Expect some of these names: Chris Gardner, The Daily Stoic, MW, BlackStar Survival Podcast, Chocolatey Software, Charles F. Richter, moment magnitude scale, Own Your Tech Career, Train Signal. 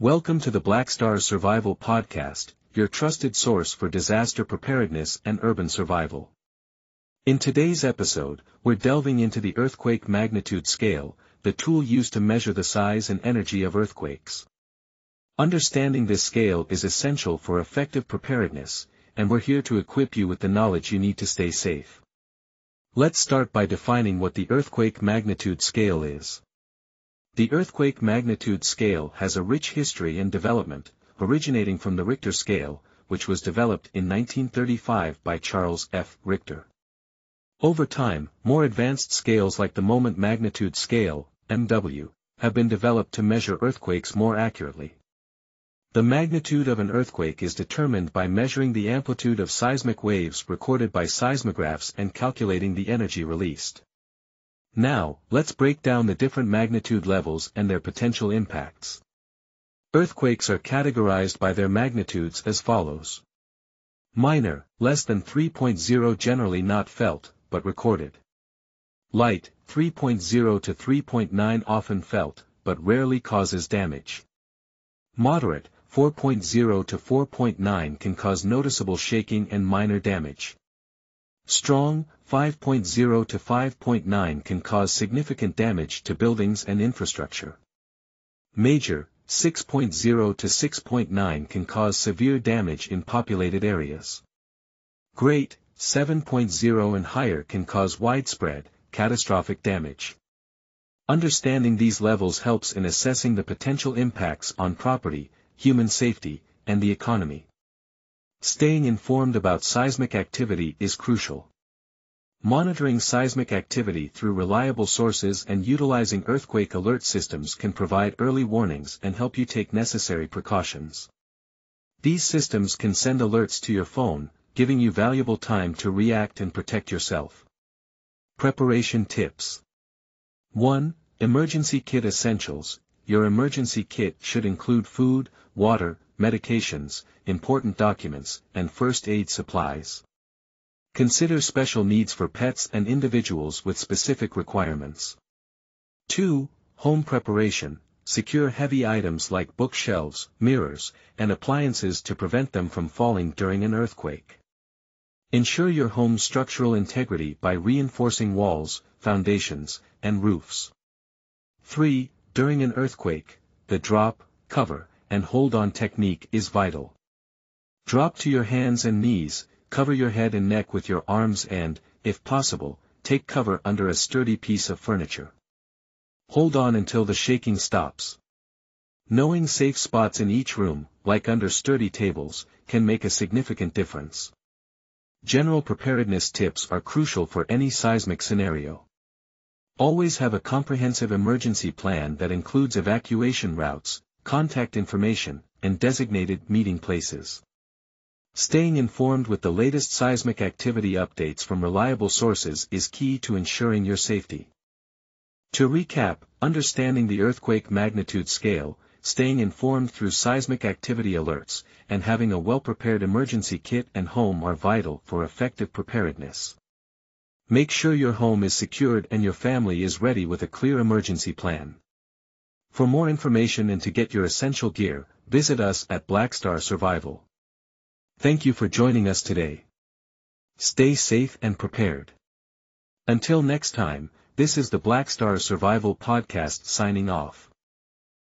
Welcome to the BlackStar Survival Podcast, your trusted source for disaster preparedness and urban survival. In today's episode, we're delving into the earthquake magnitude scale, the tool used to measure the size and energy of earthquakes. Understanding this scale is essential for effective preparedness, and we're here to equip you with the knowledge you need to stay safe. Let's start by defining what the earthquake magnitude scale is. The earthquake magnitude scale has a rich history and development, originating from the Richter scale, which was developed in 1935 by Charles F. Richter. Over time, more advanced scales like the moment magnitude scale, MW, have been developed to measure earthquakes more accurately. The magnitude of an earthquake is determined by measuring the amplitude of seismic waves recorded by seismographs and calculating the energy released. Now, let's break down the different magnitude levels and their potential impacts. Earthquakes are categorized by their magnitudes as follows. Minor, less than 3.0, generally not felt, but recorded. Light, 3.0 to 3.9, often felt, but rarely causes damage. Moderate, 4.0 to 4.9, can cause noticeable shaking and minor damage. Strong, 5.0 to 5.9, can cause significant damage to buildings and infrastructure. Major, 6.0 to 6.9, can cause severe damage in populated areas. Great, 7.0 and higher, can cause widespread, catastrophic damage. Understanding these levels helps in assessing the potential impacts on property, human safety, and the economy. Staying informed about seismic activity is crucial. Monitoring seismic activity through reliable sources and utilizing earthquake alert systems can provide early warnings and help you take necessary precautions. These systems can send alerts to your phone, giving you valuable time to react and protect yourself. Preparation tips. 1. Emergency kit essentials. Your emergency kit should include food, water, medications, important documents, and first aid supplies. Consider special needs for pets and individuals with specific requirements. 2. Home preparation. Secure heavy items like bookshelves, mirrors, and appliances to prevent them from falling during an earthquake. Ensure your home's structural integrity by reinforcing walls, foundations, and roofs. 3. During an earthquake, the drop, cover, and hold on technique is vital. Drop to your hands and knees, cover your head and neck with your arms and, if possible, take cover under a sturdy piece of furniture. Hold on until the shaking stops. Knowing safe spots in each room, like under sturdy tables, can make a significant difference. General preparedness tips are crucial for any seismic scenario. Always have a comprehensive emergency plan that includes evacuation routes, contact information, and designated meeting places. Staying informed with the latest seismic activity updates from reliable sources is key to ensuring your safety. To recap, understanding the earthquake magnitude scale, staying informed through seismic activity alerts, and having a well-prepared emergency kit and home are vital for effective preparedness. Make sure your home is secured and your family is ready with a clear emergency plan. For more information and to get your essential gear, visit us at BlackStar Survival. Thank you for joining us today. Stay safe and prepared. Until next time, this is the BlackStar Survival Podcast signing off.